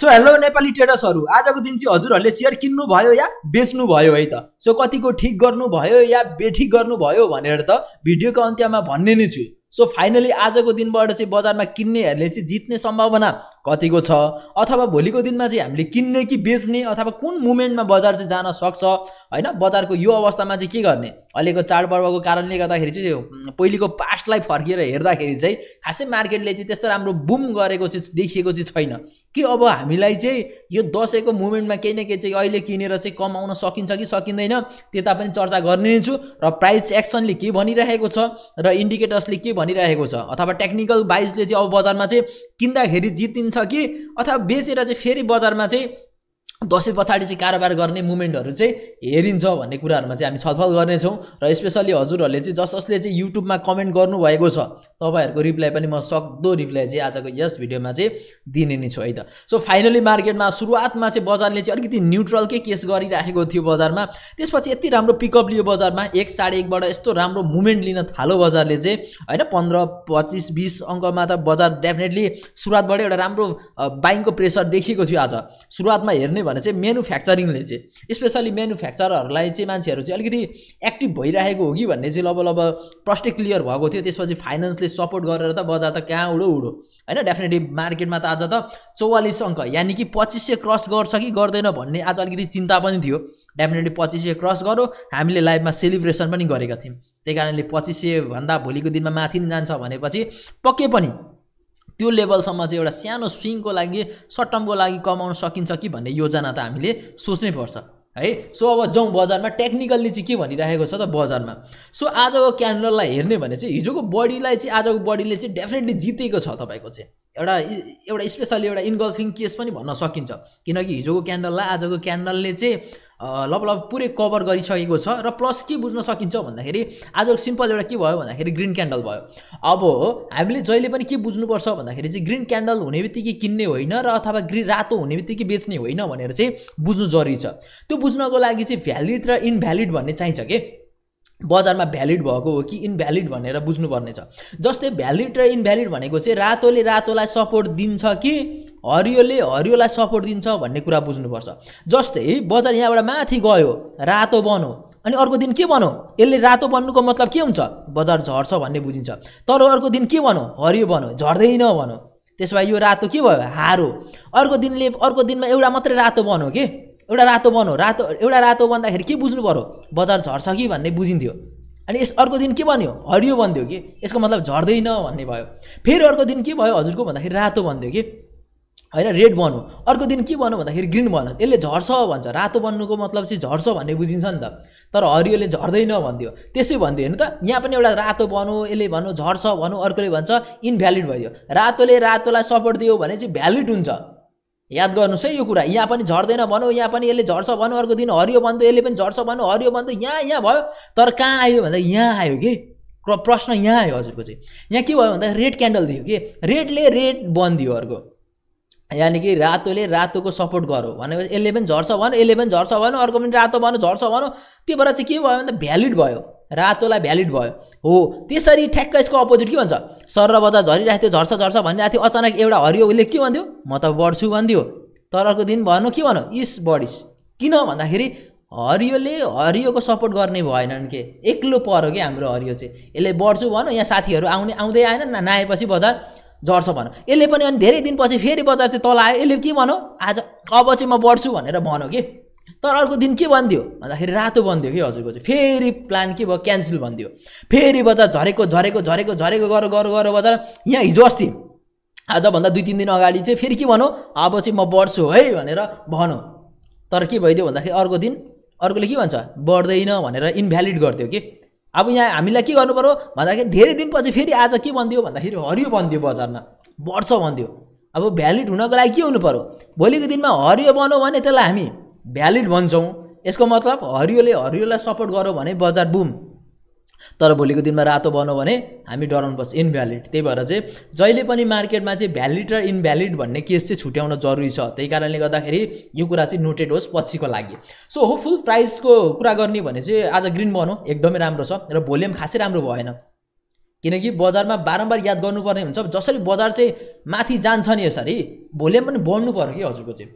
So hello Nepali traders, आज को दिन हजुरहरुले शेयर किन्नु भयो या बेच्नु भयो है त। सो कति को ठीक गर्नु भयो या बेठिक गर्नु भयो भनेर त भिडियो को अन्त्यमा भन्ने नै छु। सो फाइनली आज को दिनबाट चाहिँ बजारमा किन्नेहरुले चाहिँ जित्ने सम्भावना कति को छ, अथवा भोलि को दिनमा चाहिँ हामीले किन्ने कि बेच्ने, अथवा कुन मोमेन्टमा बजार चाहिँ जान सक्छ हैन, बजारको यो अवस्थामा चाहिँ के गर्ने। अहिलेको चाडपर्वको कारणले गर्दाखेरि चाहिँ पहिलेको पास्टलाई फर्केर हेर्दाखेरि चाहिँ खासै मार्केटले चाहिँ त्यस्तो राम्रो बुम गरेको चाहिँ देखिएको चाहिँ छैन कि अब हामीलाई चाहिँ यो दशैंको मोमेन्टमा केही न केही चाहिँ अहिले किनेर चाहिँ कमाउन सकिन्छ कि सकिँदैन त्यता पनि चर्चा गर्ने नै छु, र प्राइस एक्सनले के भनिरहेको छ र इन्डिकेटर्सले के भनिरहेको छ, अथवा टेक्निकल बाइजले चाहिँ अब बजारमा चाहिँ किन्दाखेरि जितिन्छ कि अथवा बेचेर चाहिँ फेरि बजारमा चाहिँ दशैं पछाडी चाहिँ कारोबार गर्ने मुभमेन्टहरु चाहिँ हेरिन्छ भन्ने कुराहरुमा चाहिँ हामी छलफल गर्ने छौं। र स्पेशली हजुरहरुले चाहिँ जसले चाहिँ युट्युबमा कमेन्ट गर्नु भएको छ तपाईहरुको रिप्लाई पनि म सक्दो रिप्लाई चाहिँ आजको यस भिडियोमा चाहिँ दिने नै छु है त। सो फाइनली मार्केटमा सुरुवातमा चाहिँ बजारले चाहिँ अलिकति न्यूट्रलकै केस गरिराखेको थियो बजारमा, त्यसपछि यति राम्रो पिकअप लियो बजारमा, 1.5 बाट यस्तो राम्रो मुभमेन्ट लिन थालो बजारले चाहिँ हैन, 15, 25, 20 अंकमा त बजार डेफिनेटली सुरुवातबाट एउटा राम्रो बाइङको प्रेसर देखिएको थियो। आज सुरुवातमा हेर्ने भने चाहिँ मेनुफ्याक्चरिङले चाहिँ स्पेशली मेनुफ्याक्चररहरुलाई चाहिँ मान्छेहरु चाहिँ अलिकति एक्टिभ भइरहेको हो कि भन्ने चाहिँ लब प्रश्न क्लियर भएको थियो। त्यसपछि फाइनान्सले सपोर्ट गरेर त बजार त कहाँ उडो हैन, डेफिनेटली मार्केटमा त आज त 44 अंक यानी कि 2500 क्रस गर्छ कि गर्दैन भन्ने आज अलिकति चिन्ता पनि थियो। डेफिनेटली 2500 क्रस गर्यो, हामीले लाइभमा सेलिब्रेसन पनि गरेका थियौं, त्यही कारणले 2500 भन्दा भोलिको दिनमा माथि नै जान्छ भनेपछि पक्कै पनि त्यो लेभलसम्म चाहिँ एउटा सानो स्विङको लागि सर्ट टर्मको लागि कमाउन सकिन्छ कि भन्ने योजना त हामीले सोच्नै पर्छ है। सो अब जाउँ बजारमा टेक्निकल्ली चाहिँ के भनिरहेको छ त बजारमा। सो आजको क्यान्डललाई हेर्ने भने चाहिँ हिजोको बडीलाई चाहिँ आजको बडीले चाहिँ डेफिनेटली जितेको छ तपाईको चाहिँ एउटा स्पेशली एउटा इन्गल्फिङ केस पनि भन्न सकिन्छ, किनकि हिजोको क्यान्डललाई आजको क्यान्डलले चाहिँ लगभग पुरै कभर गरिसकेको छ। र प्लस के बुझ्न सकिन्छ भन्दाखेरि आजको सिम्पल एउटा के भयो भन्दाखेरि ग्रीन क्यान्डल भयो। अब हामीले जहिले पनि के बुझ्नुपर्छ भन्दाखेरि चाहिँ ग्रीन क्यान्डल हुनेबित्तिकै किन्ने होइन र अथवा ग्रीन रातो हुनेबित्तिकै बेच्ने होइन भनेर चाहिँ बुझ्नु जरुरी छ। त्यो बुझ्नको लागि चाहिँ भ्यालिड र इनभ्यालिड भन्ने चाहिन्छ के बजारमा, भ्यालिड भएको हो कि इनभ्यालिड भनेर बुझ्नुपर्ने छ। जस्तै भ्यालिड र इनभ्यालिड भनेको चाहिँ रातोले रातोलाई सपोर्ट दिन्छ कि हरियोले हरियोलाई सपोर्ट दिन्छ भन्ने कुरा बुझ्नुपर्छ। जस्तै बजार यहाँबाट माथि गयो रातो बन्यो अनि अर्को दिन के बन्यो, यसले रातो बन्नुको मतलब के हुन्छ बजार झर्छ भन्ने बुझिन्छ, तर अर्को दिन के बन्यो हरियो बन्यो, झर्दैन बन्यो, त्यसो भए यो रातो के भयो हारो। अर्को दिनमा एउटा मात्रै रातो बन्यो के एउटा रातो भन्दाखेरि के बुझ्नु पर्यो बजार झर्छ कि भन्ने बुझिन्थ्यो, अनि यस अर्को दिन के बन्यो हरियो बन्थ्यो कि यसको मतलब झर्दैन भन्ने भयो। फेरि अर्को दिन के भयो हजुरको भन्दाखेरि रातो बन्थ्यो कि हैन रेड बन्यो, अर्को दिन के बन्यो भन्दाखेरि ग्रीन बन्यो, यसले झर्छ भन्छ, रातो बन्नुको मतलब चाहिँ झर्छ भन्ने बुझिन्छ नि त, तर हरियोले झर्दैन भन्थ्यो, त्यसै भन्थ्यो हैन त। यहाँ पनि एउटा रातो बन्यो यसले भन्यो झर्छ भन्यो, अर्कोले भन्छ इनभ्यालिड भयो, रातोले रातोलाई सपोर्ट दियो भने चाहिँ भ्यालिड हुन्छ, याद गर्नुस् है यो कुरा। यहाँ पनि झर्दैन भनौ, यहाँ पनि यसले झर्छ भनौ, अर्को दिन हरियो बन्थ्यो यसले पनि झर्छ भनौ, हरियो बन्थ्यो, यहाँ भयो, तर कहाँ आयो भन्दा यहाँ आयो कि प्रश्न यहाँ आयो हजुरको चाहिँ। यहाँ के भयो भन्दा रेड क्यान्डल दियो कि रेडले रेड बन्थ्यो अर्को, यानि कि रातोले रातोको सपोर्ट गर्यो भनेपछि यसले पनि झर्छ भन्यो, यसले पनि झर्छ भन्यो, अर्को पनि रातो भन्यो झर्छ भन्यो, त्यही भएर चाहिँ के भयो भन्दा भ्यालिड भयो, रातोलाई भ्यालिड भयो हो। त्यसरी ठ्याक्क यसको अपोजिट के भन्छ सर बजार झरिरहेको थियो झर्छ झर्छ भनिरहेको थियो, अचानक एउटा हरियोले के भन्थ्यो म त बढ्छु भन्थ्यो, तर अर्को दिन भन्यो के भन्यो इस बढिस्, किन भन्दाखेरि हरियोले हरियोको सपोर्ट गर्ने भएनन् के, एक्लो पर्यो कि हाम्रो हरियो चाहिँ, यसले बढ्छु भन्यो, यहाँ साथीहरू आउँदै आएन नआएपछि बजार झर्छ भन्यो, यसले पनि अनि धेरै दिनपछि फेरि बजार चाहिँ तल आयो, यसले के भन्यो आज अब चाहिँ म बढ्छु भनेर भन्यो कि, तर अर्को दिन के बन्थ्यो भन्दाखेरि रातो बन्थ्यो कि हजुरको चाहिँ, फेरि प्लान के भयो क्यान्सल बन्थ्यो, फेरि बजार झरेको झरेको झरेको झरेको गर गर गर बजार। यहाँ हिजो अस्ति आजभन्दा 2-3 दिन अगाडि चाहिँ फेरि के भन्यो अब चाहिँ म बढ्छु है भनेर भन्यो, तर के भइदियो भन्दाखेरि अर्को दिन अर्कोले के भन्छ बढ्दैन भनेर इनभ्यालिड गर्थ्यो कि। अब यहाँ हामीलाई के गर्नु पर्यो भन्दाखेरि धेरै दिनपछि फेरि आज के बन्थ्यो भन्दाखेरि हरियो बन्थ्यो बजारमा, बढ्छ भन्थ्यो। अब भ्यालिड हुनको लागि के हुनु पर्यो भोलिको दिनमा हरियो बन्यो भने त्यसलाई हामी भ्यालिड भन्छौँ, यसको मतलब हरियोले हरियोलाई सपोर्ट गर्यो भने बजार बुम, तर भोलिको दिनमा रातो बन्यो भने हामी डराउनुपर्छ इनभ्यालिड। त्यही भएर चाहिँ जहिले पनि मार्केटमा चाहिँ भ्यालिड र इनभ्यालिड भन्ने केस चाहिँ छुट्याउन जरुरी छ, त्यही कारणले गर्दाखेरि यो कुरा चाहिँ नोटेड होस् पछिको लागि। सो होपफुल प्राइसको कुरा गर्ने भने चाहिँ आज ग्रीन बन्यो एकदमै राम्रो छ, र भोल्युम खासै राम्रो भएन क्योंकि बजार में बारम्बार याद गर्नुपर्ने हुन्छ। जसरी बजार चाहिँ माथि जान्छ नि यसरी भोलि पनि बढ्नु पर्यो कि हजुरको चाहिँ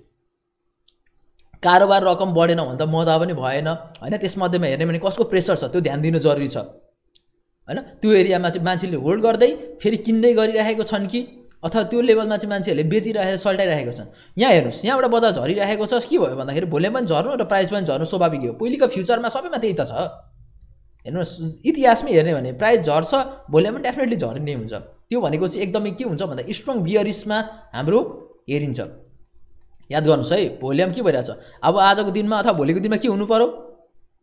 कारोबार रकम बढेन भने त मजा पनि भएन हैन। त्यसमध्येमा हेर्ने भने कसको प्रेसर छ त्यो ध्यान दिनु जरुरी छ हैन। त्यो एरियामा चाहिँ मान्छेले होल्ड गर्दै फेरि किन्दै गरिरहेको छन् कि अथवा त्यो लेभलमा चाहिँ मान्छेहरूले बेचिरहेको सल्टाइरहेको छन्। यहाँ हेर्नुस्, यहाँ एउटा बजार झरिरहेको छ के भयो भन्दाखेरि भोलि पनि झर्नु र प्राइस पनि झर्नु स्वाभाविक हो। पहिलेको फ्युचरमा सबैमा त्यही त छ। हेर्नुस् इतिहासमै हेर्ने भने प्राइस झर्छ भोलि पनि डेफिनेटली झर्ने हुन्छ। त्यो भनेको चाहिँ एकदमै के हुन्छ भन्दा स्ट्रङ बियरिसमा हाम्रो हेरिन्छ। याद गर्नुस् है भोलि के भइरहेछ। अब आजको दिनमा अथवा भोलिको दिनमा के हुनु पर्यो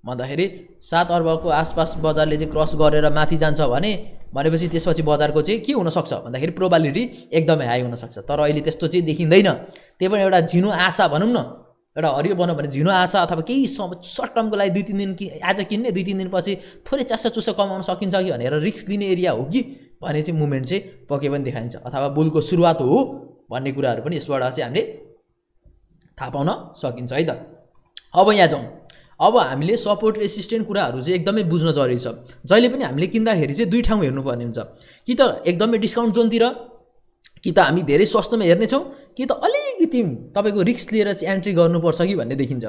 भन्दाखेरि 7 अर्बको आसपास बजारले चाहिँ क्रस गरेर माथि जान्छ भनेपछि त्यसपछि बजारको चाहिँ के हुन सक्छ भन्दाखेरि प्रोबेबिलिटी एकदमै हाई हुन सक्छ। तर अहिले त्यस्तो चाहिँ देखिँदैन। त्यो पनि एउटा झिनो आशा भनौँ न, एउटा हरियो बन्यो भने झिनो आशा अथवा केही सर्ट टर्मको लागि 2-3 दिन कि आज किन्ने 2-3 दिनपछि थोरै चासोचुसो कमाउन सकिन्छ कि भनेर रिस्क लिने एरिया हो कि भन्ने चाहिँ मुभमेन्ट चाहिँ पक्कै पनि देखाइन्छ अथवा बुलको सुरुवात हो भन्ने कुराहरू पनि यसबाट चाहिँ हामीले थाहा पाउन सकिन्छ है त। अब यहाँ जाउँ। अब हामीले सपोर्ट रेसिस्टेन्ट कुराहरू चाहिँ एकदमै बुझ्न जरुरी छ। जहिले पनि हामीले किन्दाखेरि चाहिँ दुई ठाउँ हेर्नुपर्ने हुन्छ कि त एकदमै डिस्काउन्ट जोनतिर कि त हामी धेरै सस्तोमा हेर्नेछौँ कि त अलिकति तपाईको रिस्क लिएर चाहिँ एन्ट्री गर्नुपर्छ कि भन्ने देखिन्छ।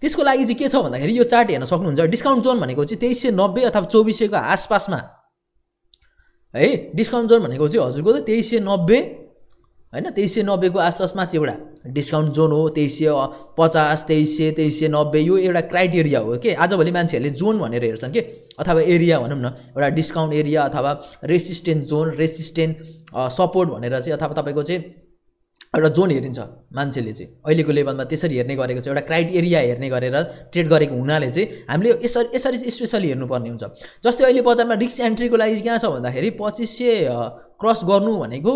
त्यसको लागि चाहिँ के छ भन्दाखेरि यो चार्ट हेर्न सक्नुहुन्छ। डिस्काउन्ट जोन भनेको चाहिँ 2390 अथवा 2400 को आसपासमा है। डिस्काउन्ट जोन भनेको चाहिँ हजुरको त 2390 हैन 2390 को आसपासमा चाहिँ एउटा डिस्काउन्ट जोन हो। 2350 2390 यो एउटा क्राइटेरिया हो के। आजभोलि मान्छेहरूले जोन भनेर हेर्छन् के अथवा एरिया भनौँ न, एउटा डिस्काउन्ट एरिया अथवा रेसिस्टेन्ट जोन रेसिस्टेन्ट सपोर्ट भनेर चाहिँ अथवा तपाईको चाहिँ एउटा जोन हेरिन्छ मान्छेले चाहिँ अहिलेको लेभलमा त्यसरी हेर्ने गरेको छ। एउटा क्राइटेरिया हेर्ने गरेर ट्रेड गरेको हुनाले चाहिँ हामीले यसरी स्पेसली हेर्नुपर्ने हुन्छ। जस्तै अहिले बजारमा रिस्क एन्ट्रीको लागि के छ भन्दाखेरि 2500 क्रस गर्नु भनेको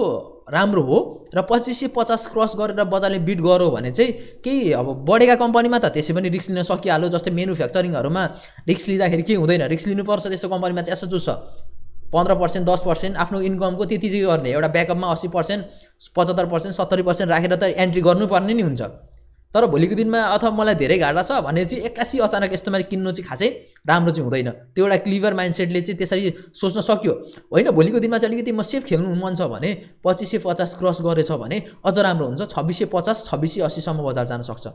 राम्रो हो र 2550 क्रस गरेर बजारले बिट गर्यो भने चाहिँ केही अब बढेका कम्पनीमा त त्यसै पनि रिस्क लिन सकिहाल्यो। जस्तै मेनुफ्याक्चरिङहरूमा रिस्क लिँदाखेरि के हुँदैन, रिस्क लिनुपर्छ। त्यस्तो कम्पनीमा चाहिँ यसो चुस्छ 15% 10% आफ्नो इन्कमको त्यति चाहिँ गर्ने, एउटा ब्याकअपमा 80% 75% 70% राखेर त एन्ट्री गर्नुपर्ने नै हुन्छ। तर भोलिको दिनमा अथवा मलाई धेरै घाटा छ भने चाहिँ 81 अचानक यस्तोमा किन्नु चाहिँ खासै राम्रो चाहिँ हुँदैन। त्यो एउटा क्लियर माइन्डसेटले चाहिँ त्यसरी सोच्न सक्यो होइन। भोलिको दिनमा चाहिँ अलिकति म सेफ खेल्नु मन छ भने 2550 क्रस गरेछ भने अझ राम्रो हुन्छ। 2650 2680सम्म बजार जान सक्छ।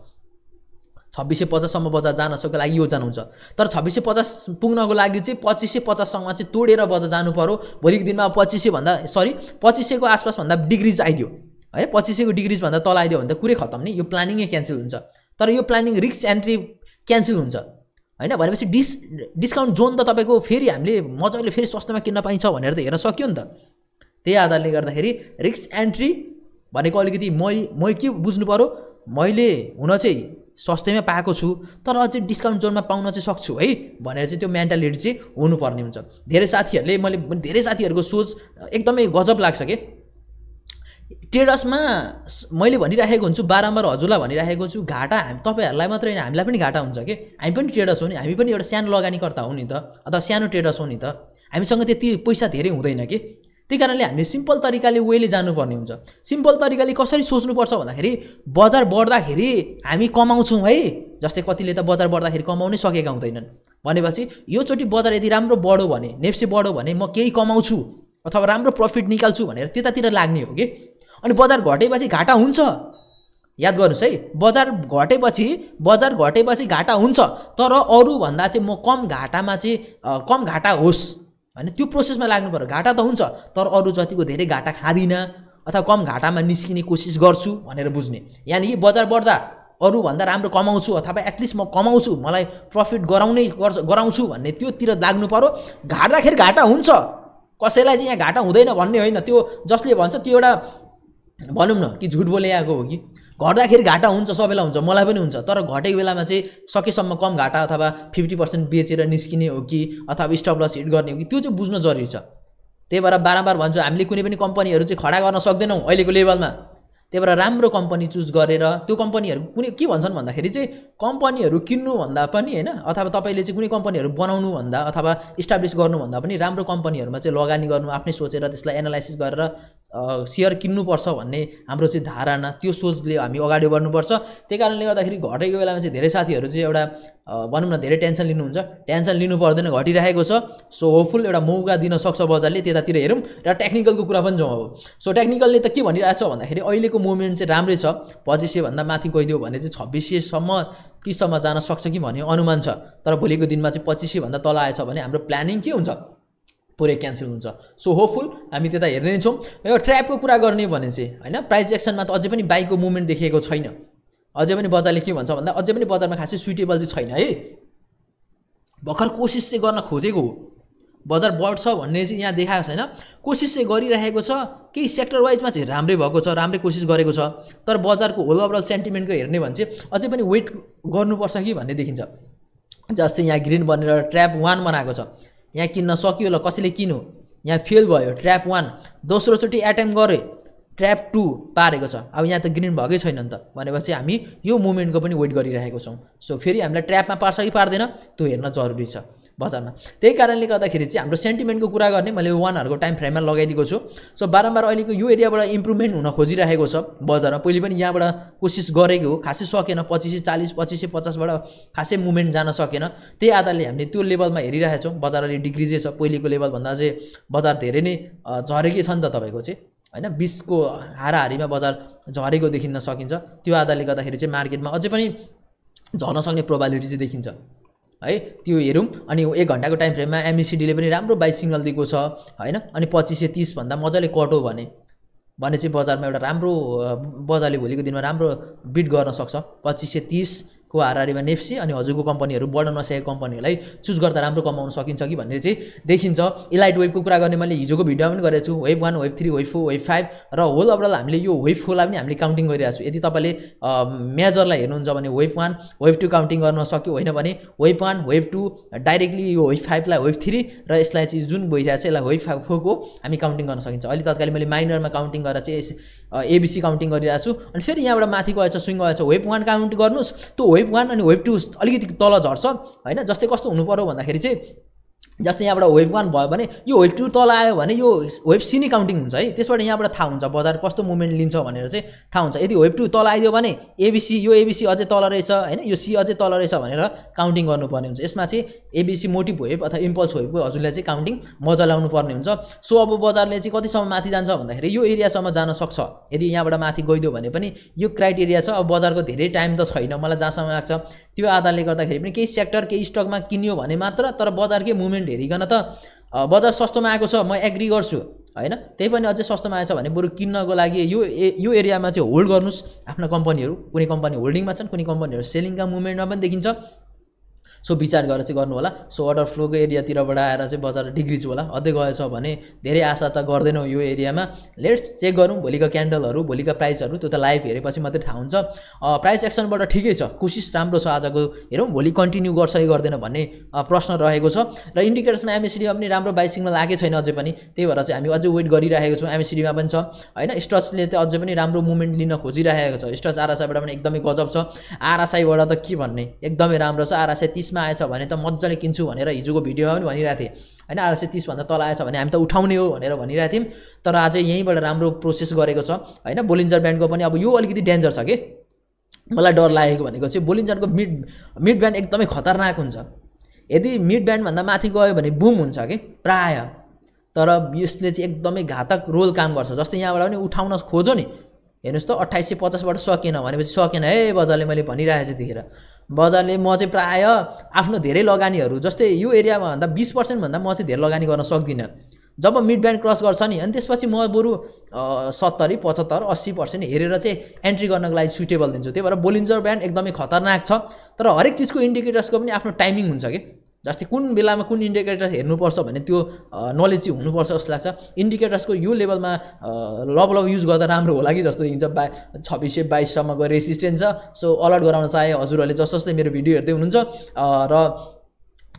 2650सम्म बजार जान सक्नको लागि यो जानु हुन्छ। तर 2650 पुग्नको लागि चाहिँ 2550सँग चाहिँ तोडेर बजार जानु पर्यो। भोलिको दिनमा 2500 को आसपास भन्दा डिग्रिज आइदियो है, 2500 को डिग्रिज भन्दा तल आइदियो भने त कुरै खत्तम नि, यो प्लानिङै क्यान्सल हुन्छ। तर यो प्लानिङ रिस्क एन्ट्री क्यान्सल हुन्छ हैन। भनेपछि डिस्काउन्ट जोन त तपाईको फेरि हामीले मजाले फेरि सस्तोमा किन्न पाइन्छ भनेर त हेर्न सकियो नि त। त्यही आधारले गर्दाखेरि रिस्क एन्ट्री भनेको अलिकति म के बुझ्नु पर्यो, मैले हुन चाहिँ सस्तैमा पाएको छु तर अझै डिस्काउन्ट जोनमा पाउन चाहिँ सक्छु है भनेर चाहिँ त्यो मेन्टालिटी चाहिँ हुनुपर्ने हुन्छ। धेरै साथीहरूको सोच एकदमै गजब लाग्छ के। ट्रेडर्समा मैले भनिराखेको हुन्छु, बारम्बार हजुरलाई भनिराखेको छु, घाटा तपाईँहरूलाई मात्र होइन हामीलाई पनि घाटा हुन्छ के। हामी पनि ट्रेडर्स हो नि, हामी पनि एउटा सानो लगानीकर्ता हो नि त अथवा सानो ट्रेडर्स हो नि त। हामीसँग त्यति पैसा धेरै हुँदैन के। त्यही कारणले हामीले सिम्पल तरिकाले वेले जानुपर्ने हुन्छ। सिम्पल तरिकाले कसरी सोच्नुपर्छ भन्दाखेरि बजार बढ्दाखेरि हामी कमाउँछौँ है। जस्तै कतिले त बजार बढ्दाखेरि कमाउनै सकेका हुँदैनन् भनेपछि योचोटि बजार यदि राम्रो बढ्यो भने नेप्से बढ्यो भने म केही कमाउँछु अथवा राम्रो प्रफिट निकाल्छु भनेर त्यतातिर लाग्ने हो कि। अनि बजार घटेपछि घाटा हुन्छ। याद गर्नुस् है, बजार घटेपछि घाटा हुन्छ तर अरूभन्दा चाहिँ म कम घाटा होस् हैन। त्यो प्रोसेसमा लाग्नु पर्यो। घाटा त हुन्छ तर अरू जतिको धेरै घाटा खादिन अथवा कम घाटामा निस्किने कोसिस गर्छु भनेर बुझ्ने। यानि कि बजार बढ्दा अरूभन्दा राम्रो कमाउँछु अथवा एटलिस्ट म कमाउँछु, मलाई प्रफिट गराउँछु भन्ने त्योतिर लाग्नु पर्यो। घाट्दाखेरि घाटा हुन्छ, कसैलाई चाहिँ यहाँ घाटा हुँदैन भन्ने होइन। त्यो जसले भन्छ त्यो एउटा भनौँ न कि झुट बोले आएको हो कि। घट्दाखेरि घाटा हुन्छ, सबैलाई हुन्छ, मलाई पनि हुन्छ। तर घटेको बेलामा चाहिँ सकेसम्म कम घाटा अथवा 50% बेचेर निस्किने हो कि अथवा स्टप लस हिट गर्ने हो कि त्यो चाहिँ बुझ्न जरुरी छ। त्यही भएर बारम्बार भन्छु हामीले कुनै पनि कम्पनीहरू चाहिँ खडा गर्न सक्दैनौँ अहिलेको लेभलमा। त्यही भएर राम्रो कम्पनी चुज गरेर त्यो कम्पनीहरू कुनै के भन्छन् भन्दाखेरि चाहिँ कम्पनीहरू किन्नुभन्दा पनि होइन अथवा तपाईँले चाहिँ कुनै कम्पनीहरू बनाउनुभन्दा अथवा इस्टाब्लिस गर्नुभन्दा पनि राम्रो कम्पनीहरूमा चाहिँ लगानी गर्नु, आफ्नै सोचेर त्यसलाई एनालाइसिस गरेर सेयर किन्नुपर्छ भन्ने हाम्रो चाहिँ धारणा त्यो सोचले हामी अगाडि बढ्नुपर्छ। त्यही कारणले गर्दाखेरि घटेको बेलामा चाहिँ धेरै साथीहरू चाहिँ एउटा भनौं न धेरै टेन्सन लिनुहुन्छ, टेन्सन लिनु पर्दैन, घटिरहेको छ। सो होपफुल एउटा मौका दिन सक्छ बजारले, त्यतातिर हेरौँ। र टेक्निकलको कुरा पनि जाउँ। अब सो टेक्निकलले त के भनिरहेछ भन्दाखेरि अहिलेको मुभमेन्ट चाहिँ राम्रै छ, 2500 भन्दा माथि गइदियो भने चाहिँ 2600 सम्म 3000 सम्म जान सक्छ कि भन्ने अनुमान छ। तर भोलिको दिनमा चाहिँ 2500 भन्दा तल आएछ भने हाम्रो प्लानिङ के हुन्छ, पुरै क्यान्सल हुन्छ। सो होपफुल हामी त्यता हेर्ने नै छौँ। यो ट्र्यापको कुरा गर्ने भने चाहिँ हैन, प्राइस एक्सनमा त अझै पनि बाइको मुभमेन्ट देखिएको छैन। अझै पनि बजारले के भन्छ भन्दा अझै पनि बजारमा खासै सुइटेबल चाहिँ छैन है, भर्खर कोसिस चाहिँ गर्न खोजेको हो। बजार बढ्छ भन्ने चाहिँ यहाँ देखाएको छैन, कोसिस चाहिँ गरिरहेको छ। केही सेक्टर वाइजमा चाहिँ राम्रै भएको छ, राम्रै कोसिस गरेको छ। तर बजारको होल ओभरअल सेन्टिमेन्टको हेर्ने भने चाहिँ अझै पनि वेट गर्नुपर्छ कि भन्ने देखिन्छ। जस्तै यहाँ ग्रिन बनेर ट्र्याप 1 बनाएको छ, यहाँ किन्न सकियो ल, कसैले किन्यो, यहाँ फेल भयो, ट्र्याप 1। दोस्रो चोटी एटेम्प गरे, ट्र्याप 2 पारेको छ। अब यहाँ त ग्रिन भएकै छैन नि त, भनेपछि हामी यो मुभमेन्टको पनि वेट गरिरहेको छौँ। सो फेरि हामीलाई ट्र्यापमा पार्छ कि पार्दैन त्यो हेर्न जरुरी छ बजारमा। त्यही कारणले गर्दाखेरि चाहिँ हाम्रो सेन्टिमेन्टको कुरा गर्ने, मैले 1 हरूको टाइम फ्रेममा लगाइदिएको छु। सो बारम्बार अहिलेको यो एरियाबाट इम्प्रुभमेन्ट हुन खोजिरहेको छ बजारमा। पहिले पनि यहाँबाट कोसिस गरेको हो, खासै सकेन, 2540 2550बाट खासै मुभमेन्ट जान सकेन। त्यही आधारले हामीले त्यो लेभलमा हेरिरहेछौँ। बजारले डिक्रिजै छ, पहिलेको लेभलभन्दा चाहिँ बजार धेरै नै झरेकै छ नि त तपाईँको चाहिँ हैन, 20 को हाराहारीमा बजार झरेको देखिन सकिन्छ। त्यो आधारले गर्दाखेरि चाहिँ मार्केटमा अझै पनि झर्न सक्ने प्रोबेबिलिटी चाहिँ देखिन्छ है, त्यो हेरौँ। अनि 1 घण्टाको टाइम फ्रेममा एमएसीडीले पनि राम्रो बाई सिग्नल दिएको छ हैन। अनि 2530 भन्दा मजाले कट हो भने चाहिँ बजारमा एउटा राम्रो, बजारले भोलिको दिनमा राम्रो बिट गर्न सक्छ। 2530 को हाराहारीमा नेप्सी अनि हजुरको कम्पनीहरू, बढ्न नसकेको कम्पनीहरूलाई चुज गर्दा राम्रो कमाउन सकिन्छ कि भन्ने चाहिँ देखिन्छ। इलाइट वेभको कुरा गर्ने मैले हिजोको भिडियोमा पनि गरेछु, वेभ 1 वेभ 3 वेभ 4 वेभ 5 र होल ओभरअल हामीले यो वेभ 4 लाई पनि हामीले काउन्टिङ गरिरहेको छु। यदि तपाईले मेजरलाई हेर्नुहुन्छ भने वेभ 1 वेभ 2 काउन्टिङ गर्न सक्यो, हैन भने वेभ 1 वेभ 2 डाइरेक्टली यो वेभ 5 लाई वेभ 3 र यसलाई चाहिँ जुन भइरहेछ यसलाई वेभ 4 को हामी काउन्टिङ गर्न सकिन्छ। अहिले तत्काल मैले माइनरमा काउन्टिङ गरेर चाहिँ एबीसी काउन्टिङ गरिरहेछु। अनि फेरि यहाँबाट माथि गएछ, स्विङ गएछ, वेभ 1 काउन्ट गर्नुस्, त्यो वेभ 1 अनि वेभ 2 अलिकति तल झर्छ हैन। जस्तै कस्तो हुनु पर्यो भन्दाखेरि चाहिँ जस्तै यहाँबाट वेभ 1 भयो भने यो वेभ 2 तल आयो भने यो वेभ सी नै काउन्टिङ हुन्छ है। त्यसबाट यहाँबाट थाहा हुन्छ बजार कस्तो मुभमेन्ट लिन्छ भनेर चाहिँ थाहा हुन्छ। यदि वेभ 2 तल आइदियो भने एबीसी, यो एबीसी अझै तल रहेछ हैन, यो सी अझै तल रहेछ भनेर काउन्टिङ गर्नुपर्ने हुन्छ। यसमा चाहिँ एबीसी मोटिभ वेभ अथवा इम्पल्स वेभको हजुरले चाहिँ काउन्टिङ मजा लाउनु पर्ने हुन्छ। सो अब बजारले चाहिँ कतिसम्म माथि जान्छ भन्दाखेरि यो एरियासम्म जान सक्छ। यदि यहाँबाट माथि गइदियो भने पनि यो क्राइटेरिया छ। अब बजारको धेरै टाइम त छैन मलाई जहाँसम्म लाग्छ, त्यो आधारले गर्दाखेरि पनि केही सेक्टर केही स्टकमा किन्यो भने मात्र। तर बजारकै मुभमेन्ट हेरिकन त बजार सस्तोमा आएको छ, म एग्री गर्छु हैन। त्यही पनि अझै सस्तोमा आएछ भने बरु किन्नको लागि यो एरियामा चाहिँ होल्ड गर्नुस् आफ्ना कम्पनीहरू। कुनै कम्पनी होल्डिङमा छन्, कुनै कम्पनीहरू सेलिङका मुभमेन्टमा पनि देखिन्छ। सो विचार गरेर चाहिँ गर्नु होला। सो अर्डर फ्लोको एरियातिरबाट आएर चाहिँ बजार डिक्रिज होला, अझै गएछ भने धेरै आशा त गर्दैनौँ यो एरियामा। लेट्स चेक गरौँ भोलिका क्यान्डलहरू, भोलिका प्राइसहरू, त्यो त लाइभ हेरेपछि मात्रै थाहा हुन्छ। प्राइस एक्सनबाट ठिकै छ, कोसिस राम्रो छ आजको, हेरौँ भोलि कन्टिन्यू गर्छ कि गर्दैन भन्ने प्रश्न रहेको छ। र इन्डिकेटर्समा एमएसीडीमा पनि राम्रो बाइ सिग्नल आएको छैन अझै पनि, त्यही भएर चाहिँ हामी अझै वेट गरिरहेको छौँ। एमएसीडीमा पनि छ हैन, स्टक्सले त अझै पनि राम्रो मुभमेन्ट लिन खोजिरहेको छ। स्टक्स आरएसआईबाट पनि एकदमै गजब छ। आरएसआईबाट त के भन्ने, एकदमै राम्रो छ। आरएसआई 30 मा आएछ भने त मज्जाले किन्छु भनेर हिजोको भिडियोमा पनि भनिरहेको थिएँ हैन। 830 भन्दा तल आएछ भने हामी त उठाउने हो भनेर भनिरहेको थियौँ। तर आज यहीँबाट राम्रो प्रोसेस गरेको छ हैन। बोलिन्जर ब्यान्डको पनि अब यो अलिकति डेन्जर छ कि, मलाई डर लागेको भनेको चाहिँ बोलिन्जरको मिड ब्यान्ड एकदमै खतरनाक हुन्छ। यदि मिड ब्यान्ड भन्दा माथि गयो भने बुम हुन्छ कि प्राय, तर यसले चाहिँ एकदमै घातक रोल काम गर्छ। जस्तै यहाँबाट पनि उठाउन खोज्यो नि, हेर्नुस् त 2850बाट सकेन भनेपछि सकेन है। बजारले मैले भनिरहेको थिएँ त्यतिखेर, बजारले म चाहिँ प्राय आफ्नो धेरै लगानीहरू जस्तै यो एरियामा भन्दा 20% भन्दा म चाहिँ धेरै लगानी गर्न सक्दिनँ। जब मिड ब्यान्ड क्रस गर्छ नि, अनि त्यसपछि म बरु 70 75 80% हेरेर चाहिँ एन्ट्री गर्नको लागि सुइटेबल दिन्छु। त्यही भएर बोलिन्जर ब्यान्ड एकदमै खतरनाक छ। तर हरेक चीजको इन्डिकेटर्सको पनि आफ्नो टाइमिङ हुन्छ कि, जस्तै कुन बेलामा कुन इन्डिकेटर हेर्नुपर्छ भने त्यो नलेज चाहिँ हुनुपर्छ जस्तो लाग्छ। इन्डिकेटर्सको यो लेभलमा लभ युज गर्दा राम्रो होला कि जस्तो देखिन्छ। 2622 सम्मको रेसिस्टेन्स छ। सो अलर्ट गराउन चाहे हजुरहरूले जसले मेरो भिडियो हेर्दै हुनुहुन्छ, र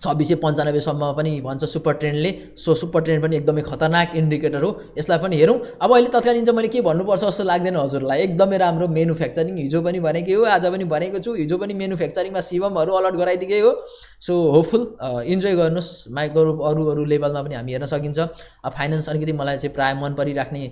2695 सम्म पनि भन्छ सुपर ट्रेन्डले। सो सुपर ट्रेन्ड पनि एकदमै खतरनाक इन्डिकेटर हो, यसलाई पनि हेरौँ। अब अहिले तत्कालीन चाहिँ मैले के भन्नुपर्छ जस्तो लाग्दैन हजुरलाई, एकदमै राम्रो मेनुफ्याक्चरिङ हिजो पनि भनेकै हो, आज पनि भनेको छु। हिजो पनि मेनुफ्याक्चरिङमा शिवमहरू अलर्ट गराइदिएकै हो। सो होपफुल इन्जोय गर्नुस्। माइक्रो अरू लेभलमा पनि हामी हेर्न सकिन्छ। फाइनेन्स अलिकति मलाई चाहिँ प्राय मन परिराख्ने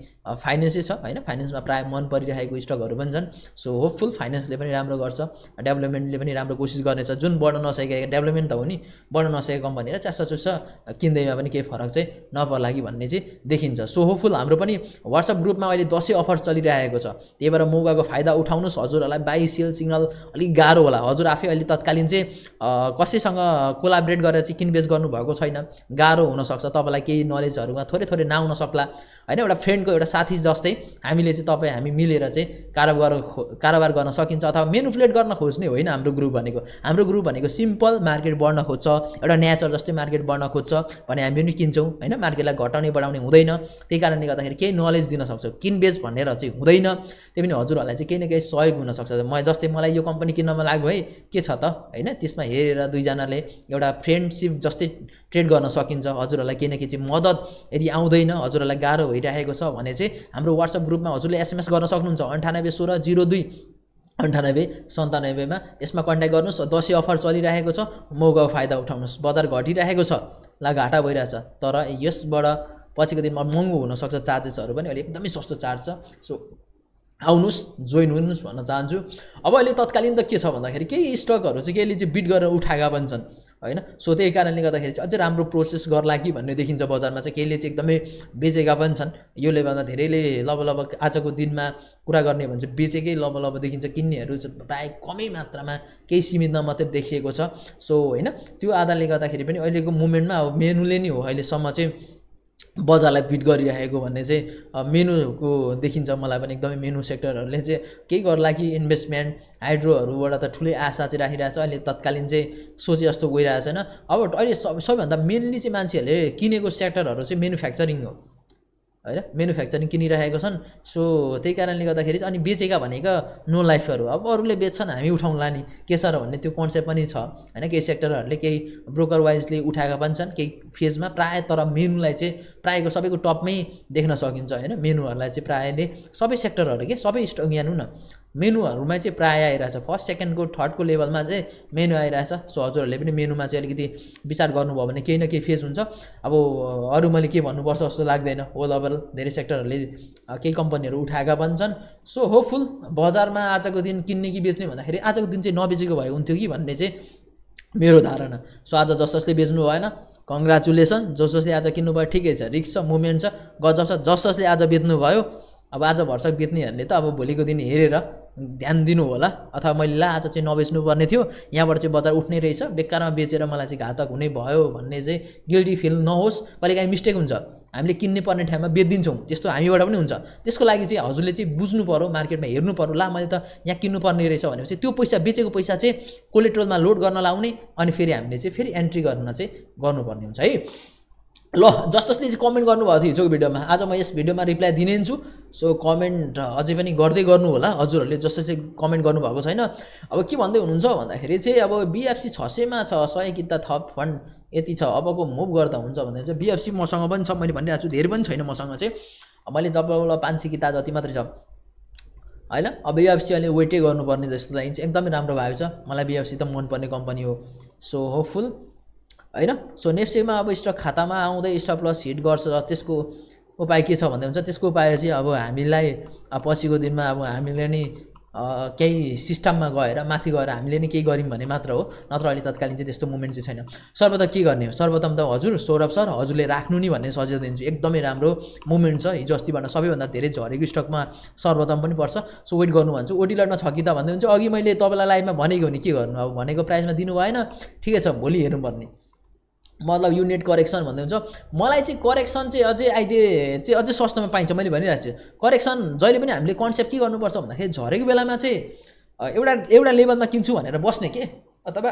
फाइनेन्सै छ हैन, फाइनेन्समा प्राय मन परिरहेको स्टकहरू पनि छन्। सो होपफुल फाइनेन्सले पनि राम्रो गर्छ, डेभलपमेन्टले पनि राम्रो कोसिस गर्नेछ। जुन बढ्न नसकेको डेभलपमेन्ट त हो नि, बढ्न नसकेको कम्पनी र चासोचुसा किन्दैमा पनि केही फरक चाहिँ नपर्ला कि भन्ने चाहिँ देखिन्छ। सो होपफुल हाम्रो पनि व्हाट्सएप ग्रुपमा अहिले दसैँ अफर चलिरहेको छ, त्यही भएर मौकाको फाइदा उठाउनुहोस्। हजुरहरूलाई बाई सेल सिग्नल अलिक गाह्रो होला, हजुर आफै अहिले तत्कालीन चाहिँ कसैसँग कोलाबरेट गरेर चाहिँ किनबेच गर्नुभएको छैन, गाह्रो हुनसक्छ। तपाईँलाई केही नलेजहरूमा थोरै थोरै नआउन सक्ला हैन, एउटा फ्रेन्डको एउटा साथी जस्तै हामीले चाहिँ हामी मिलेर चाहिँ कारोबार गर्न सकिन्छ अथवा मेनुपुलेट गर्न खोज्ने होइन। हाम्रो ग्रुप भनेको सिम्पल मार्केट बढ्न खोज्छ, एउटा नेचर जस्तै मार्केट बढ्न खोज्छ भने हामी पनि किन्छौँ हैन। मार्केटलाई घटाउने बढाउने हुँदैन, त्यही कारणले गर्दाखेरि केही नलेज दिन सक्छौँ, किनबेच भनेर चाहिँ हुँदैन। त्यही पनि हजुरहरूलाई चाहिँ केही न केही सहयोग हुन सक्छ। मलाई यो कम्पनी किन्न मन लाग्यो है, के छ त हैन, त्यसमा हेरेर दुईजनाले एउटा फ्रेन्डशिप जस्तै ट्रेड गर्न सकिन्छ। हजुरहरूलाई केही न केही चाहिँ मद्दत यदि आउँदैन, हजुरहरूलाई गाह्रो भइरहेको छ भने चाहिँ हाम्रो व्हाट्सएप ग्रुपमा हजुरले एसएमएस गर्न सक्नुहुन्छ 9816029897 मा। यसमा कन्ट्याक्ट गर्नुहोस्। दसैँ अफर चलिरहेको छ, मौकाको फाइदा उठाउनुहोस्। बजार घटिरहेको छ ला, घाटा भइरहेछ, तर यसबाट पछिको दिनमा महँगो हुनसक्छ। चार्जेसहरू पनि अहिले एकदमै सस्तो चार्ज छ। सो आउनुहोस्, जोइन हुनुहोस् भन्न चाहन्छु। अब अहिले तत्कालीन त के छ भन्दाखेरि केही स्टकहरू चाहिँ केहीले चाहिँ बिट गरेर उठाएका पनि छन् हैन। सो त्यही कारणले गर्दाखेरि चाहिँ अझै राम्रो प्रोसेस गर्ला कि भन्ने देखिन्छ। बजारमा चाहिँ केहीले चाहिँ एकदमै बेचेका पनि छन्। यो लेभलमा धेरैले लबलब आजको दिनमा कुरा गर्ने भने चाहिँ बेचेकै लबलब देखिन्छ। किन्नेहरू प्राय कमै मात्रामा, केही सीमितमा मात्रै देखिएको छ। सो हैन, त्यो आधारले गर्दाखेरि पनि अहिलेको मुभमेन्टमा अब मेनुले नै हो अहिलेसम्म चाहिँ बजारलाई बिट गरिरहेको भन्ने चाहिँ मेनुको देखिन्छ। मलाई पनि एकदमै मेनु सेक्टरहरूले चाहिँ केही गर्ला कि इन्भेस्टमेन्ट हाइड्रोहरूबाट त ठुलै आशा चाहिँ राखिरहेछ। अहिले तत्कालीन चाहिँ सोचे जस्तो गइरहेको छैन। अब अहिले सबैभन्दा मेनली चाहिँ मान्छेहरूले किनेको सेक्टरहरू चाहिँ मेनुफ्याक्चरिङ हो हैन, मेनुफ्याक्चरिङ किनिरहेको छन्। सो त्यही कारणले गर्दाखेरि अनि बेचेका भनेको नो लाइफहरू, अब अरूले बेच्छन् हामी उठाउँला नि, के छ र भन्ने त्यो कन्सेप्ट पनि छ हैन। केही सेक्टरहरूले केही ब्रोकर वाइजले उठाएका पनि छन् केही फेजमा प्राय, तर मेनुलाई चाहिँ प्रायको सबैको टपमै देख्न सकिन्छ हैन। मेनुहरूलाई चाहिँ प्रायले सबै सेक्टरहरू के सबै स्टक यहाँ न मेनुहरूमा चाहिँ प्राय आइरहेछ। फर्स्ट सेकेन्डको थर्डको लेभलमा चाहिँ मेनु आइरहेछ। सो हजुरहरूले पनि मेनुमा चाहिँ अलिकति विचार गर्नुभयो भने केही न केही फेज हुन्छ। अब अरू मैले के भन्नुपर्छ जस्तो लाग्दैन। ओभरअल धेरै सेक्टरहरूले केही कम्पनीहरू उठाएका पनि छन्। सो होपफुल बजारमा आजको दिन किन्ने कि बेच्ने भन्दाखेरि आजको दिन चाहिँ नबेचेको भए हुन्थ्यो कि भन्ने चाहिँ मेरो धारणा। सो आज जसले बेच्नु भएन कङ्ग्राचुलेसन, जसले आज किन्नुभयो ठिकै छ, रिक्स छ, मुभमेन्ट छ, गजब छ। जसले आज बेच्नुभयो, अब आज भर्सक बेच्नेहरूले त अब भोलिको दिन हेरेर ध्यान दिनु होला, अथवा मैले ला आज चाहिँ नबेच्नुपर्ने थियो, यहाँबाट चाहिँ बजार उठ्ने रहेछ, बेकारमा बेचेर मलाई चाहिँ घातक हुने भयो भन्ने चाहिँ गिल्टी फिल नहोस्। कहिलेकाहीँ मिस्टेक हुन्छ, हामीले किन्ने पर्ने ठाउँमा बेचिदिन्छौँ, त्यस्तो हामीबाट पनि हुन्छ। त्यसको लागि चाहिँ हजुरले चाहिँ बुझ्नु पऱ्यो, मार्केटमा हेर्नु पऱ्यो, ला मैले त यहाँ किन्नुपर्ने रहेछ भनेपछि त्यो पैसा, बेचेको पैसा चाहिँ कोलेट्रोलमा लोड गर्न लाउने, अनि फेरि हामीले चाहिँ फेरि एन्ट्री गर्न चाहिँ गर्नुपर्ने हुन्छ है। ल, जसले चाहिँ कमेन्ट गर्नुभएको थियो हिजोको भिडियोमा, आज म यस भिडियोमा रिप्लाई दिने छु। सो कमेन्ट अझै पनि गर्दै गर्नु होला हजुरहरूले, जसले चाहिँ कमेन्ट गर्नुभएको छैन। अब के भन्दै हुनुहुन्छ भन्दाखेरि चाहिँ अब BFC 600 मा छ, 100 किता थप फन्ड यति छ, अबको मुभ गर्दा हुन्छ भन्दै छ। BFC मसँग पनि छ, मैले भनिरहेको छु, धेरै पनि छैन मसँग चाहिँ, मैले डबल 500 किता जति मात्रै छ हैन। अब BFC अहिले वेटै गर्नुपर्ने जस्तो लाग्छ, एकदमै राम्रो भएको छ। मलाई BFC त मनपर्ने कम्पनी हो। सो होपफुल हैन। सो नेप्सेमा अब स्टक खातामा आउँदै स्टप लस हिट गर्छ, त्यसको उपाय के छ भन्दै हुन्छ। त्यसको उपाय चाहिँ अब हामीलाई पछिको दिनमा अब हामीले नै केही सिस्टममा गएर माथि गएर हामीले नै केही गऱ्यौँ भने मात्र हो, नत्र अहिले तत्कालीन चाहिँ त्यस्तो मुभमेन्ट चाहिँ छैन। सर्वप्रथम के गर्ने हो, सर्वप्रथम त हजुर सौरभ सर हजुरले राख्नु नि भन्ने सजेस्ट दिन्छु। एकदमै राम्रो मुभमेन्ट छ, हिजो अस्तिबाट सबैभन्दा धेरै झरेको स्टकमा सर्वप्रथम पनि पर्छ। सो वेट गर्नु भन्छु। ओडिलटमा छ कि त भन्दै हुन्छ, अघि मैले तपाईँलाई लाइभमा भनेको हो नि, के गर्नु अब भनेको प्राइसमा दिनु भएन, ठिकै छ भोलि हेर्नुपर्ने, मतलब युनिट करेक्सन भन्दै हुन्छ। मलाई चाहिँ करेक्सन चाहिँ अझै आइदिए चाहिँ अझै सस्तोमा पाइन्छ, मैले भनिरहेको छु। करेक्सन जहिले पनि हामीले कन्सेप्ट के गर्नुपर्छ भन्दाखेरि झरेको बेलामा चाहिँ एउटा लेभलमा किन्छु भनेर बस्ने के, अथवा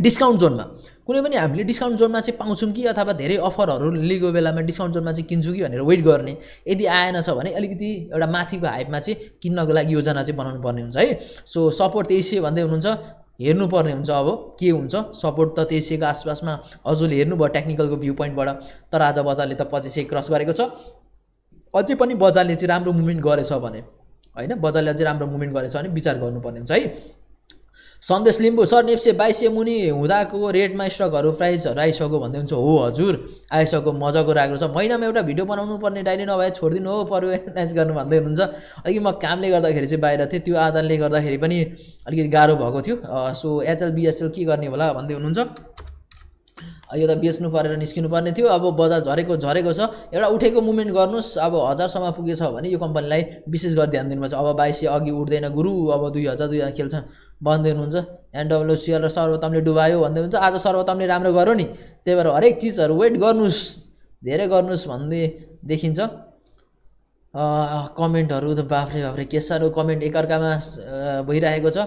डिस्काउन्ट जोनमा, कुनै पनि हामीले डिस्काउन्ट जोनमा चाहिँ पाउँछौँ कि अथवा धेरै अफरहरू लिएको बेलामा डिस्काउन्ट जोनमा चाहिँ किन्छु कि भनेर वेट गर्ने। यदि आएनछ भने अलिकति एउटा माथिको हाइपमा चाहिँ किन्नको लागि योजना चाहिँ बनाउनु पर्ने हुन्छ है। सो सपोर्ट 2300 भन्दै हुनुहुन्छ, हेर्नु पर्ने हुन्छ अब के हुन्छ सपोर्ट त 2300 को आसपासमा हजुरले हेर्नुभयो टेक्निकल को भ्यू पोइन्टबाट तर आज बजारले त 2500 क्रस गरेको छ। अझै पनि बजारले चाहिँ राम्रो मुभमेन्ट गरेछ भने हैन बजारले अझै राम्रो मुभमेन्ट गरेछ भने विचार गर्नुपर्ने हुन्छ है। सन्देश लिम्बू सर नेप्से 2200 मुनि हुँदाको रेटमा स्टकहरु प्राइसहरु आइसक्यो भन्दै हुन्छ। हो हजुर आइसक्यो मजाको राखेको छ। महिनामा एउटा भिडियो बनाउनु पर्ने डाइले नभए छोड्दिनु हो पर्यो एनालाइज गर्नु भन्दै हुनुहुन्छ। अघि म कामले गर्दाखेरि चाहिँ बाहिर थिए त्यो आधारले गर्दाखेरि पनि अलिकति गाह्रो भएको थियो। सो एचएल बीएसएल के गर्ने होला भन्दै हुनुहुन्छ। यो त बेच्नु परेर निस्किनु पर्ने थियो। अब बजार झरेको झरेको छ एउटा उठेको मुभमेन्ट गर्नुस्। अब 1000 सम्म पुगेछ भने यो कम्पनीलाई विशेष गरी ध्यान दिनुपर्छ। अब 2200 अघि उठ्दैन गुरु अब 2000 खेल्छ भन्दै हुनुहुन्छ। एनडब्ल्युसीएल र सर्वोत्तमले डुबायो भन्दै हुन्छ। आज सर्वोत्तमले राम्रो गर्यो नि, त्यही भएर हरेक चीजहरु वेट गर्नुस्, धेरै गर्नुस् भन्दै देखिन्छ। कमेन्टहरु त बाफले बाफले के साह्रो कमेन्ट एकअर्कामा भइरहेको छ।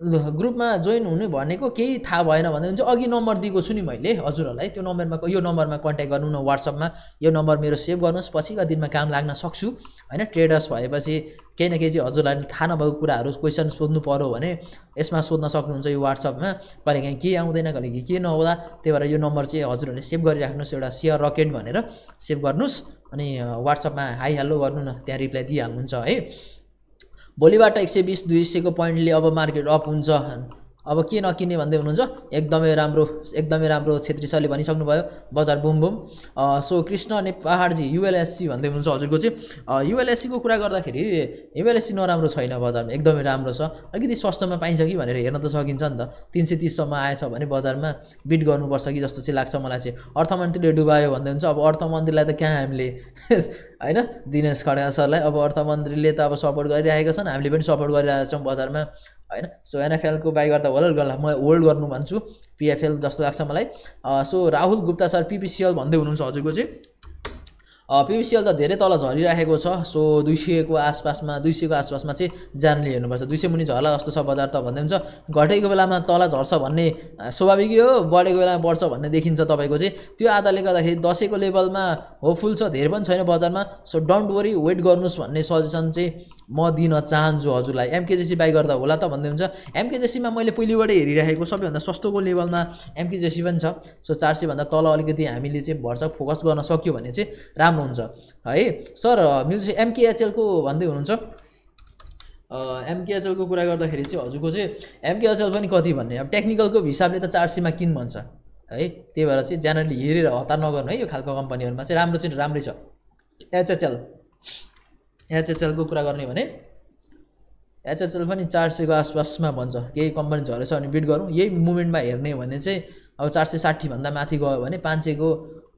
ग्रुपमा जोइन हुनु भनेको केही थाहा भएन भन्दै हुन्छ। अघि नम्बर दिएको छु नि मैले हजुरहरूलाई, त्यो नम्बरमा यो नम्बरमा कन्ट्याक्ट गर्नु न व्हाट्सएपमा। यो नम्बर मेरो सेभ गर्नुहोस्, पछिका दिनमा काम लाग्न सक्छु हैन। ट्रेडर्स भएपछि केही न केही चाहिँ हजुरलाई थाहा नभएको कुराहरू क्वेसन सोध्नु पर्यो भने यसमा सोध्न सक्नुहुन्छ। यो व्हाट्सएपमा कहिलेकाहीँ के आउँदैन कहिलेकाहीँ के नहोला, त्यही भएर यो नम्बर चाहिँ हजुरहरूले सेभ गरिराख्नुहोस्। एउटा सेयर रकेट भनेर सेभ गर्नुहोस् अनि व्हाट्सएपमा हाई हेलो गर्नु न, त्यहाँ रिप्लाई दिइहाल्नुहुन्छ है। भोलिबाट 120 200 को पोइन्टले अब मार्केट अप हुन्छ, अब के नकिन्ने भन्दै हुनुहुन्छ। एकदमै राम्रो छेत्री सरले भनिसक्नुभयो बजार बुम बुम। सो कृष्ण नेपालजी यूएलएससी भन्दै हुनुहुन्छ। हजुरको चाहिँ यूएलएससी को कुरा गर्दाखेरि यूएलएससी नराम्रो छैन, बजारमा एकदमै राम्रो छ। अलिकति सस्तोमा पाइन्छ कि भनेर हेर्न त सकिन्छ नि त। 330 सम्म आएछ भने बजारमा बिट गर्नुपर्छ कि जस्तो चाहिँ लाग्छ मलाई चाहिँ। अर्थमन्त्रीले डुबायो भन्दै हुन्छ। अब अर्थमन्त्रीलाई त कहाँ हामीले हैन, दिनेश खड्का सरलाई अब अर्थमन्त्रीले त अब सपोर्ट गरिरहेका छन्, हामीले पनि सपोर्ट गरिरहेका छौँ बजारमा हैन। सो एनएफएल को बाई गर्दा होल्ड गर्ला, म होल्ड गर्नु भन्छु, पीएफएल जस्तो लाग्छ मलाई। So Rahul Gupta sir PPCL भन्दै हुनुहुन्छ। हजुरको चाहिँ पीपीसीएल त धेरै तल झरिरहेको छ। सो 200 को आसपासमा 200 को आसपासमा चाहिँ जानले हेर्नुपर्छ। 200 मुनि झर्ला जस्तो छ बजार त भन्दै हुन्छ। घटेको बेलामा तल झर्छ भन्ने स्वाभाविक हो, बढेको बेलामा बढ्छ भन्ने देखिन्छ तपाईको चाहिँ। त्यो आधारले गर्दाखेरि 10 को लेभलमा होपफुल छ, धेरै पनि छैन बजारमा। सो डोन्ट वरी, वेट गर्नुस् भन्ने सजेसन चाहिँ म दिन चाहन्छु हजुरलाई। एमकेजेसी बाई गर्दा होला त भन्दै हुन्छ। एमकेजेसीमा मैले पहिलेबाट हेरिरहेको सबैभन्दा सस्तोको लेभलमा एमकेजेसी पनि छ। सो 400 भन्दा तल अलिकति हामीले चाहिँ भर्सक फोकस गर्न सक्यो भने चाहिँ राम्रो हुन्छ है। सर म्युजिक एमकेएचएल को भन्दै हुनुहुन्छ। एमकेएचएल को कुरा गर्दाखेरि चाहिँ हजुरको चाहिँ एमकेएचएल पनि कति भन्ने, अब टेक्निकलको हिसाबले त 400 मा किन भन्छ है, त्यही भएर चाहिँ जनरली हेरेर हतार नगर्नु है। यो खालको कम्पनीहरुमा चाहिँ राम्रै छ। एचएचएल को कुरा गर्ने भने एचएचएल पनि 400 को आसपासमा भन्छ। केही कम्पनी झरेछ अनि बिट गरौँ, यही मुभमेन्टमा हेर्ने भने चाहिँ अब 460 भन्दा माथि गयो भने 500 को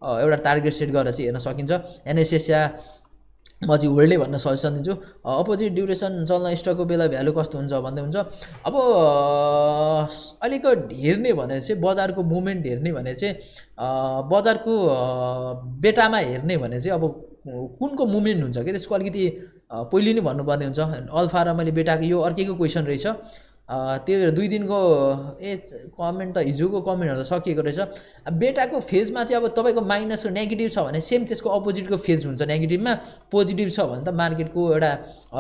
एउटा टार्गेट सेट गरेर चाहिँ हेर्न सकिन्छ। एनएसएसया म चाहिँ होल्डले भन्न सजेसन दिन्छु। अपोजिट ड्युरेसन चल्न स्टकको बेला भ्यालु कस्तो हुन्छ भन्दै हुन्छ। अब अलिक हेर्ने भने चाहिँ बजारको मुभमेन्ट हेर्ने भने चाहिँ बजारको बेटामा हेर्ने भने चाहिँ अब कुनको मुभमेन्ट हुन्छ के त्यसको अलिकति पहिले नै भन्नुपर्ने हुन्छ। अल्फा र मैले बेटाको यो अर्कैको क्वेसन रहेछ, त्यही भएर 2 दिनको कमेन्ट त हिजोको कमेन्टहरू त सकिएको रहेछ। बेटाको फेजमा चाहिँ अब तपाईँको माइनस नेगेटिभ छ भने सेम त्यसको अपोजिटको फेज हुन्छ। नेगेटिभमा पोजिटिभ छ भने त मार्केटको एउटा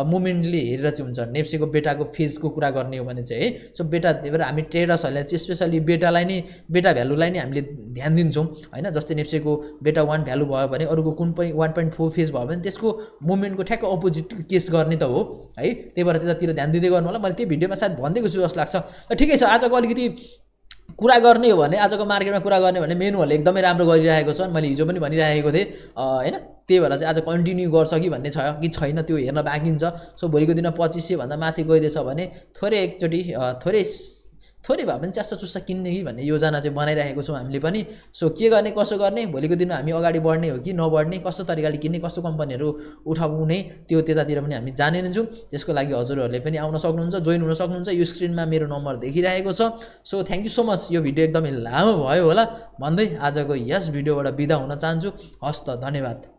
मुभमेन्टले हेरेर चाहिँ हुन्छ। नेप्सेको बेटाको फेजको कुरा गर्ने हो भने चाहिँ है। सो बेटा, त्यही भएर हामी ट्रेडर्सहरूले चाहिँ स्पेसली बेटालाई नै, बेटा भ्यालुलाई नै हामीले ध्यान दिन्छौँ हैन। जस्तै नेप्सेको बेटा 1 भ्यालु भयो भने अरूको कुन पनि 1.4 फेज भयो भने त्यसको मुभमेन्टको ठ्याक्क अपोजिट केस गर्ने त हो है। त्यही भएर त्यतातिर ध्यान दिँदै गर्नु होला। मैले त्यो भिडियोमा सायद भन्दै छु जस्तो लाग्छ। ठिकै छ, आजको अलिकति कुरा गर्ने हो भने आजको मार्केटमा कुरा गर्ने भने मेनुहरूले एकदमै राम्रो गरिरहेको छन्। मैले हिजो पनि भनिरहेको थिएँ हैन, त्यही भएर चाहिँ आज कन्टिन्यू गर्छ कि भन्ने छ कि छैन त्यो हेर्न बाँकी हुन्छ। सो भोलिको दिन 2500 भन्दा माथि गइदिएछ भने थोरै एकचोटी थोरै भए पनि च्यास्सा चुस्सा किन्ने कि भन्ने योजना चाहिँ बनाइरहेको छौँ हामीले पनि। सो के गर्ने कसो गर्ने, भोलिको दिनमा हामी अगाडि बढ्ने हो कि नबढ्ने, कस्तो तरिकाले किन्ने, कस्तो कम्पनीहरू उठाउने, त्यो त्यतातिर पनि हामी जाने नै छौँ। त्यसको लागि हजुरहरूले पनि आउन सक्नुहुन्छ, जोइन हुन सक्नुहुन्छ। यो स्क्रिनमा मेरो नम्बर देखिरहेको छ। So thank you so much. यो भिडियो एकदमै लामो भयो होला भन्दै आजको यस भिडियोबाट बिदा हुन चाहन्छु। हस् त, धन्यवाद।